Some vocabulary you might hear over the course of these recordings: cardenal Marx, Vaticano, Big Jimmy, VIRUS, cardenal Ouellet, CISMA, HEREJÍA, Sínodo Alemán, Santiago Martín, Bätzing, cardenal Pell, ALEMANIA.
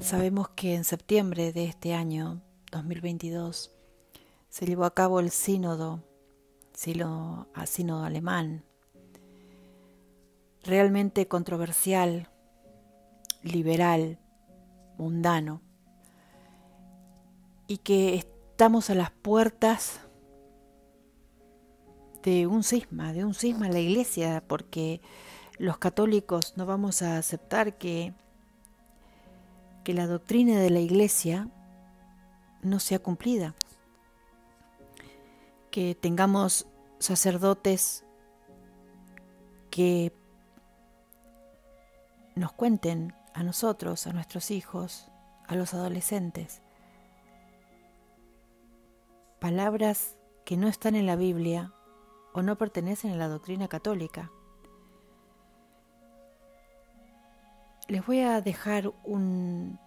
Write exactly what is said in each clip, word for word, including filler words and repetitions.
Sabemos que en septiembre de este año dos mil veintidós se llevó a cabo el sínodo, sínodo, sínodo alemán, realmente controversial, liberal, mundano, y que estamos a las puertas de un cisma, de un cisma en la Iglesia, porque los católicos no vamos a aceptar que, que la doctrina de la Iglesia no sea cumplida, que tengamos sacerdotes que nos cuenten a nosotros, a nuestros hijos, a los adolescentes, palabras que no están en la Biblia o no pertenecen a la doctrina católica. Les voy a dejar un,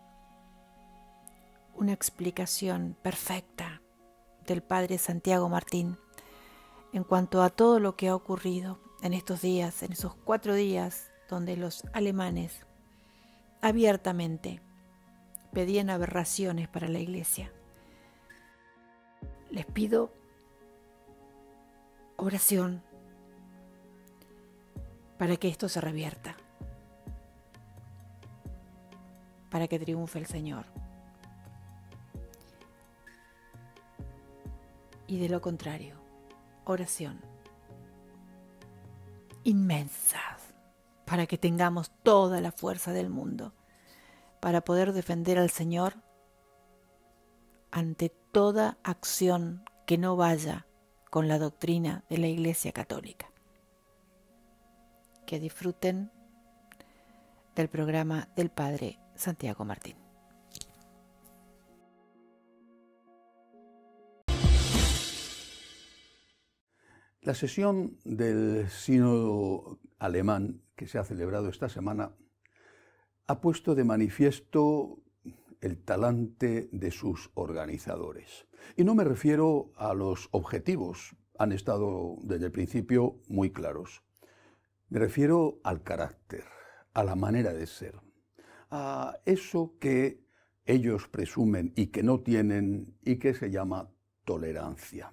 una explicación perfecta del padre Santiago Martín en cuanto a todo lo que ha ocurrido en estos días, en esos cuatro días donde los alemanes abiertamente pedían aberraciones para la Iglesia. Les pido oración para que esto se revierta, para que triunfe el Señor. Y de lo contrario, oración inmensa para que tengamos toda la fuerza del mundo para poder defender al Señor ante toda acción que no vaya con la doctrina de la Iglesia Católica. Que disfruten del programa del padre Santiago Martín. La sesión del Sínodo Alemán que se ha celebrado esta semana ha puesto de manifiesto el talante de sus organizadores. Y no me refiero a los objetivos, han estado desde el principio muy claros. Me refiero al carácter, a la manera de ser, a eso que ellos presumen y que no tienen y que se llama tolerancia.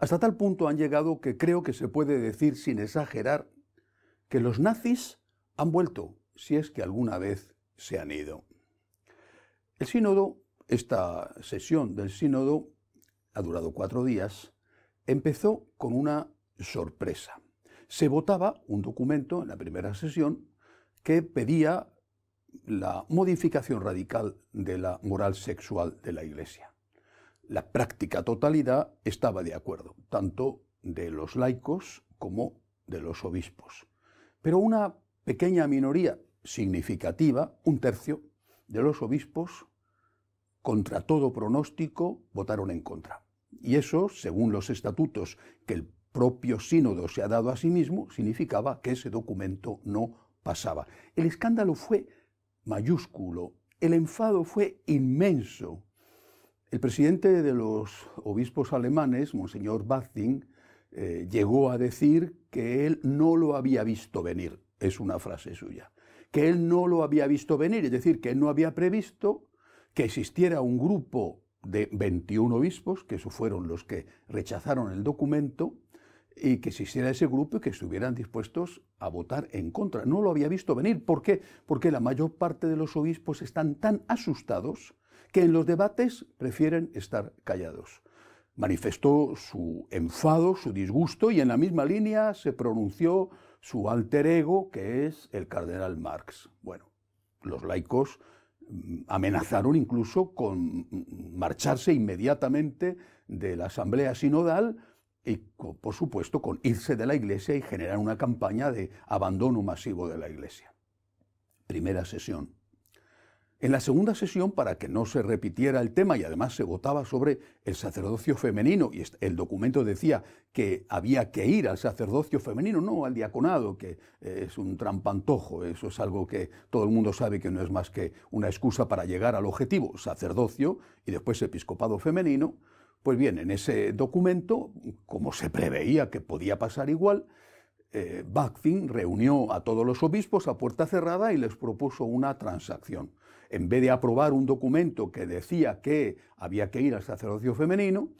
Hasta tal punto han llegado que creo que se puede decir sin exagerar que los nazis han vuelto, si es que alguna vez se han ido. El sínodo, esta sesión del sínodo, ha durado cuatro días, empezó con una sorpresa. Se votaba un documento en la primera sesión que pedía la modificación radical de la moral sexual de la Iglesia. La práctica totalidad estaba de acuerdo, tanto de los laicos como de los obispos. Pero una pequeña minoría significativa, un tercio, de los obispos, contra todo pronóstico, votaron en contra. Y eso, según los estatutos que el propio sínodo se ha dado a sí mismo, significaba que ese documento no pasaba. El escándalo fue mayúsculo, el enfado fue inmenso. El presidente de los obispos alemanes, monseñor Bätzing, eh, llegó a decir que él no lo había visto venir, es una frase suya, que él no lo había visto venir, es decir, que él no había previsto que existiera un grupo de veintiún obispos, que esos fueron los que rechazaron el documento, y que existiera ese grupo y que estuvieran dispuestos a votar en contra. No lo había visto venir. ¿Por qué? Porque la mayor parte de los obispos están tan asustados que en los debates prefieren estar callados. Manifestó su enfado, su disgusto, y en la misma línea se pronunció su alter ego, que es el cardenal Marx. Bueno, los laicos amenazaron incluso con marcharse inmediatamente de la asamblea sinodal y, por supuesto, con irse de la Iglesia y generar una campaña de abandono masivo de la Iglesia. Primera sesión. En la segunda sesión, para que no se repitiera el tema, y además se votaba sobre el sacerdocio femenino, y el documento decía que había que ir al sacerdocio femenino, no al diaconado, que es un trampantojo, eso es algo que todo el mundo sabe que no es más que una excusa para llegar al objetivo, sacerdocio y después episcopado femenino. Pues bien, en ese documento, como se preveía que podía pasar igual, eh, Bätzing reunió a todos los obispos a puerta cerrada y les propuso una transacción. En vez de aprobar un documento que decía que había que ir al sacerdocio femenino,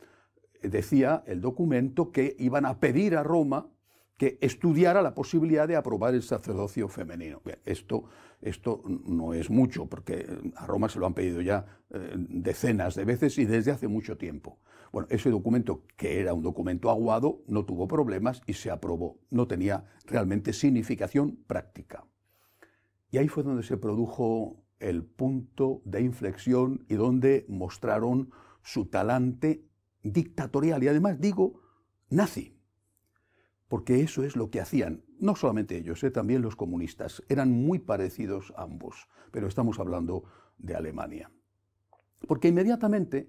decía el documento que iban a pedir a Roma que estudiara la posibilidad de aprobar el sacerdocio femenino. Bien, esto, esto no es mucho, porque a Roma se lo han pedido ya eh, decenas de veces y desde hace mucho tiempo. Bueno, ese documento, que era un documento aguado, no tuvo problemas y se aprobó. No tenía realmente significación práctica. Y ahí fue donde se produjo el punto de inflexión y donde mostraron su talante dictatorial y, además, digo, nazi. Porque eso es lo que hacían, no solamente ellos, eh, también los comunistas. Eran muy parecidos ambos, pero estamos hablando de Alemania. Porque inmediatamente,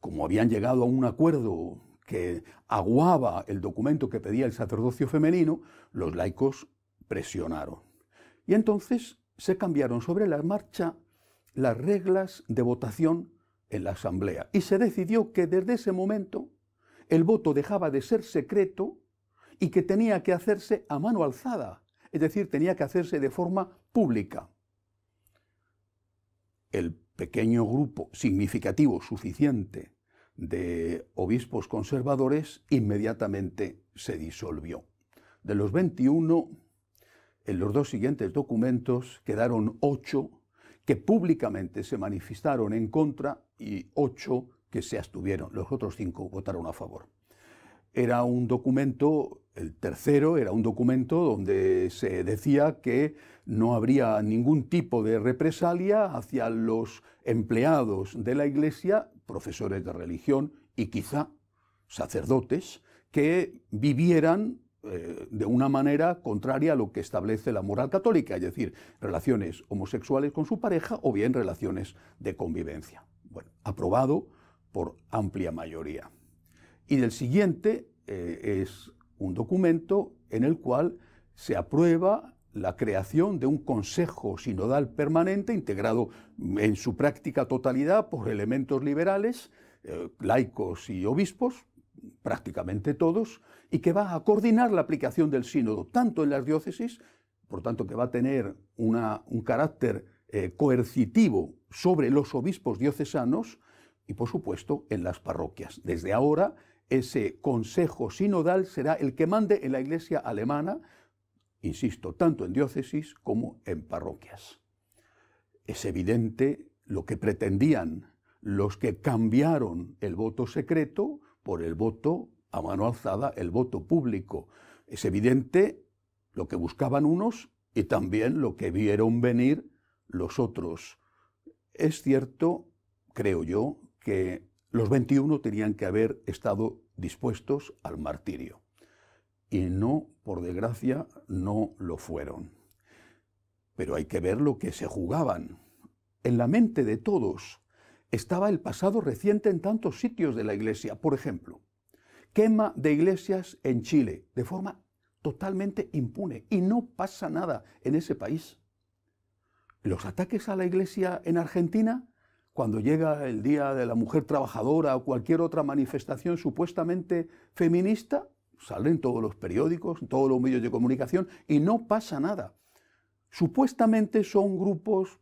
como habían llegado a un acuerdo que aguaba el documento que pedía el sacerdocio femenino, los laicos presionaron. Y entonces se cambiaron sobre la marcha las reglas de votación en la Asamblea. Y se decidió que desde ese momento el voto dejaba de ser secreto y que tenía que hacerse a mano alzada, es decir, tenía que hacerse de forma pública. El pequeño grupo significativo suficiente de obispos conservadores inmediatamente se disolvió. De los veintiuno, en los dos siguientes documentos quedaron ocho que públicamente se manifestaron en contra y ocho que se abstuvieron. Los otros cinco votaron a favor. Era un documento, el tercero, era un documento donde se decía que no habría ningún tipo de represalia hacia los empleados de la Iglesia, profesores de religión y quizá sacerdotes, que vivieran eh, de una manera contraria a lo que establece la moral católica, es decir, relaciones homosexuales con su pareja o bien relaciones de convivencia. Bueno, aprobado por amplia mayoría. Y del siguiente eh, es un documento en el cual se aprueba la creación de un consejo sinodal permanente integrado en su práctica totalidad por elementos liberales, eh, laicos y obispos, prácticamente todos, y que va a coordinar la aplicación del sínodo tanto en las diócesis, por tanto que va a tener una, un carácter eh, coercitivo sobre los obispos diocesanos, y por supuesto en las parroquias. Desde ahora ese consejo sinodal será el que mande en la Iglesia alemana, insisto, tanto en diócesis como en parroquias. Es evidente lo que pretendían los que cambiaron el voto secreto por el voto a mano alzada, el voto público. Es evidente lo que buscaban unos y también lo que vieron venir los otros. Es cierto, creo yo, que los veintiuno tenían que haber estado dispuestos al martirio. Y no, por desgracia, no lo fueron. Pero hay que ver lo que se jugaban. En la mente de todos estaba el pasado reciente en tantos sitios de la Iglesia. Por ejemplo, quema de iglesias en Chile de forma totalmente impune. Y no pasa nada en ese país. Los ataques a la Iglesia en Argentina, cuando llega el Día de la Mujer Trabajadora o cualquier otra manifestación supuestamente feminista, salen todos los periódicos, todos los medios de comunicación y no pasa nada. Supuestamente son grupos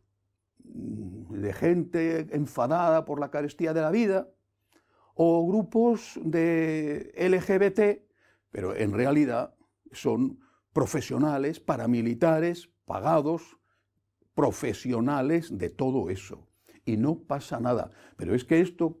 de gente enfadada por la carestía de la vida o grupos de L G B T, pero en realidad son profesionales, paramilitares, pagados, profesionales de todo eso. Y no pasa nada. Pero es que esto,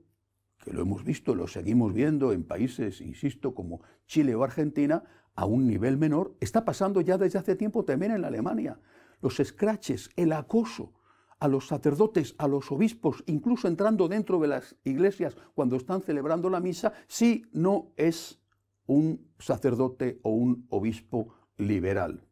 que lo hemos visto, lo seguimos viendo en países, insisto, como Chile o Argentina, a un nivel menor, está pasando ya desde hace tiempo también en Alemania. Los escraches, el acoso a los sacerdotes, a los obispos, incluso entrando dentro de las iglesias cuando están celebrando la misa, si no es un sacerdote o un obispo liberal.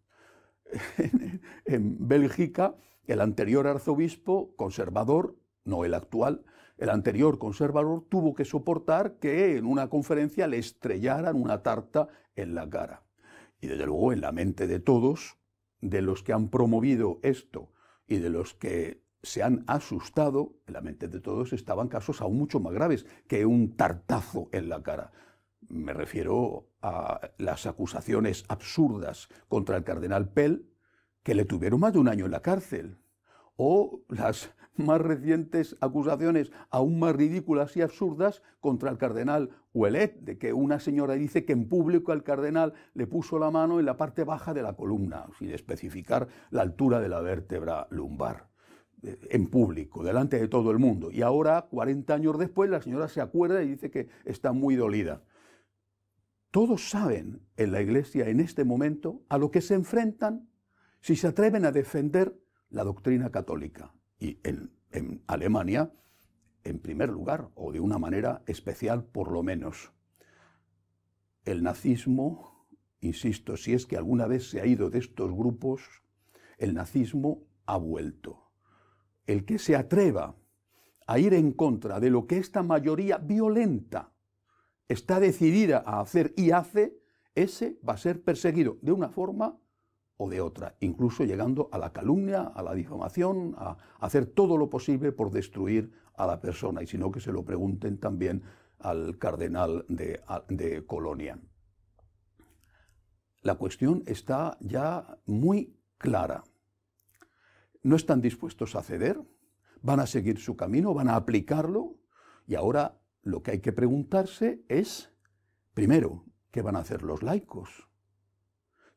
En Bélgica, el anterior arzobispo conservador, no el actual, el anterior conservador tuvo que soportar que en una conferencia le estrellaran una tarta en la cara. Y desde luego en la mente de todos, de los que han promovido esto y de los que se han asustado, en la mente de todos estaban casos aún mucho más graves que un tartazo en la cara. Me refiero a las acusaciones absurdas contra el cardenal Pell, que le tuvieron más de un año en la cárcel, o las más recientes acusaciones aún más ridículas y absurdas contra el cardenal Ouellet, de que una señora dice que en público al cardenal le puso la mano en la parte baja de la columna, sin especificar la altura de la vértebra lumbar, en público, delante de todo el mundo. Y ahora, cuarenta años después, la señora se acuerda y dice que está muy dolida. Todos saben en la Iglesia en este momento a lo que se enfrentan si se atreven a defender la doctrina católica. Y en, en Alemania, en primer lugar, o de una manera especial por lo menos. El nazismo, insisto, si es que alguna vez se ha ido de estos grupos, el nazismo ha vuelto. El que se atreva a ir en contra de lo que esta mayoría violenta está decidida a hacer y hace, ese va a ser perseguido de una forma o de otra, incluso llegando a la calumnia, a la difamación, a hacer todo lo posible por destruir a la persona, y si no, que se lo pregunten también al cardenal de, de Colonia. La cuestión está ya muy clara. No están dispuestos a ceder, van a seguir su camino, van a aplicarlo, y ahora lo que hay que preguntarse es, primero, ¿qué van a hacer los laicos?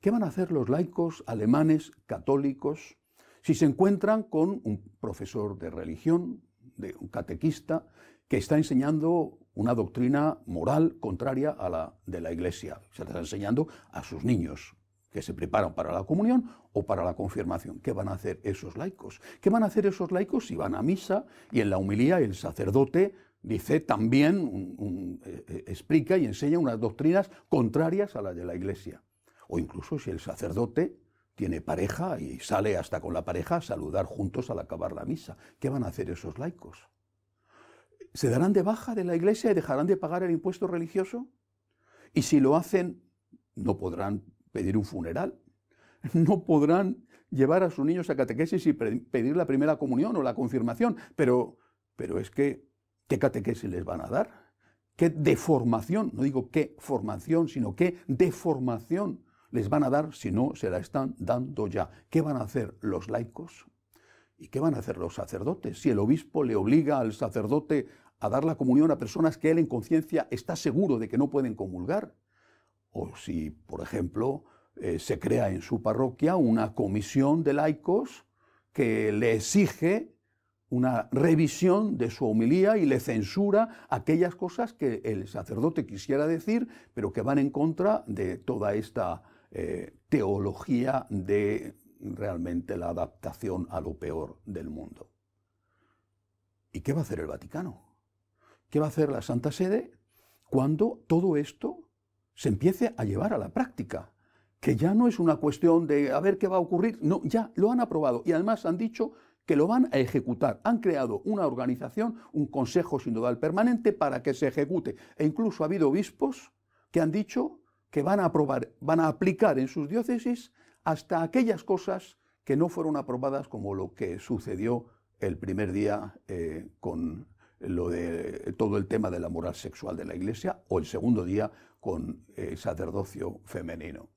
¿Qué van a hacer los laicos alemanes católicos si se encuentran con un profesor de religión, de un catequista, que está enseñando una doctrina moral contraria a la de la Iglesia? Se la está enseñando a sus niños que se preparan para la comunión o para la confirmación. ¿Qué van a hacer esos laicos? ¿Qué van a hacer esos laicos si van a misa y en la homilía el sacerdote dice también, un, un, eh, explica y enseña unas doctrinas contrarias a las de la Iglesia? O incluso si el sacerdote tiene pareja y sale hasta con la pareja a saludar juntos al acabar la misa. ¿Qué van a hacer esos laicos? ¿Se darán de baja de la Iglesia y dejarán de pagar el impuesto religioso? Y si lo hacen, no podrán pedir un funeral, no podrán llevar a sus niños a catequesis y pedir la primera comunión o la confirmación. Pero, pero es que, ¿qué catequesis les van a dar? ¿Qué deformación? No digo qué formación, sino qué deformación les van a dar si no se la están dando ya. ¿Qué van a hacer los laicos? ¿Y qué van a hacer los sacerdotes? Si el obispo le obliga al sacerdote a dar la comunión a personas que él en conciencia está seguro de que no pueden comulgar. O si, por ejemplo, eh, se crea en su parroquia una comisión de laicos que le exige una revisión de su homilía y le censura aquellas cosas que el sacerdote quisiera decir, pero que van en contra de toda esta eh, teología de realmente la adaptación a lo peor del mundo. ¿Y qué va a hacer el Vaticano? ¿Qué va a hacer la Santa Sede cuando todo esto se empiece a llevar a la práctica? Que ya no es una cuestión de a ver qué va a ocurrir, no, ya lo han aprobado y además han dicho que lo van a ejecutar. Han creado una organización, un consejo sinodal permanente para que se ejecute. E incluso ha habido obispos que han dicho que van a aprobar, van a aplicar en sus diócesis hasta aquellas cosas que no fueron aprobadas, como lo que sucedió el primer día eh, con lo de todo el tema de la moral sexual de la Iglesia, o el segundo día con el eh, sacerdocio femenino.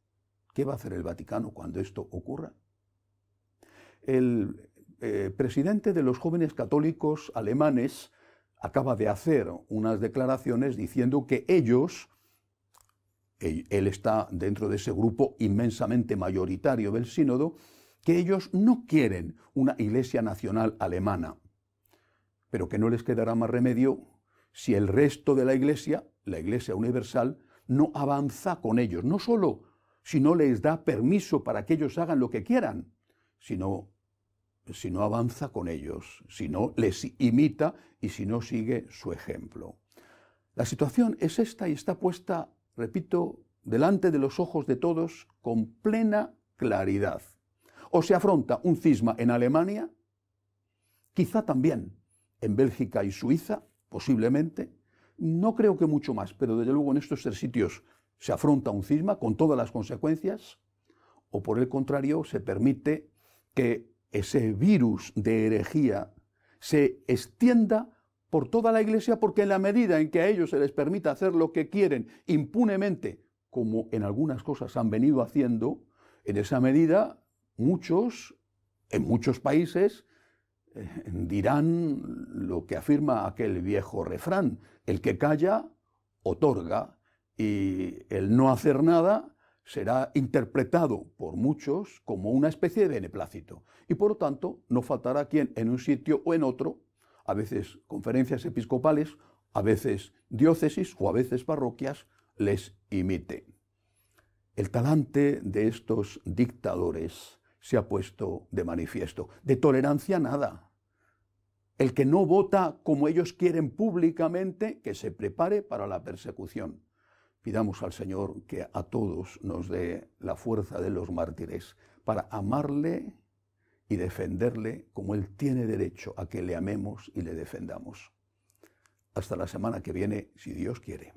¿Qué va a hacer el Vaticano cuando esto ocurra? El Eh, presidente de los jóvenes católicos alemanes acaba de hacer unas declaraciones diciendo que ellos, él, él está dentro de ese grupo inmensamente mayoritario del sínodo, que ellos no quieren una Iglesia nacional alemana, pero que no les quedará más remedio si el resto de la Iglesia, la Iglesia universal, no avanza con ellos, no solo si no les da permiso para que ellos hagan lo que quieran, sino si no avanza con ellos, si no les imita y si no sigue su ejemplo. La situación es esta y está puesta, repito, delante de los ojos de todos con plena claridad. O se afronta un cisma en Alemania, quizá también en Bélgica y Suiza, posiblemente, no creo que mucho más, pero desde luego en estos tres sitios se afronta un cisma con todas las consecuencias, o por el contrario se permite que ese virus de herejía se extienda por toda la Iglesia, porque en la medida en que a ellos se les permita hacer lo que quieren impunemente, como en algunas cosas han venido haciendo, en esa medida muchos, en muchos países, eh, dirán lo que afirma aquel viejo refrán: el que calla, otorga, y el no hacer nada será interpretado por muchos como una especie de beneplácito. Y por lo tanto, no faltará quien en un sitio o en otro, a veces conferencias episcopales, a veces diócesis o a veces parroquias, les imite. El talante de estos dictadores se ha puesto de manifiesto. De tolerancia nada. El que no vota como ellos quieren públicamente, que se prepare para la persecución. Pidamos al Señor que a todos nos dé la fuerza de los mártires para amarle y defenderle como Él tiene derecho a que le amemos y le defendamos. Hasta la semana que viene, si Dios quiere.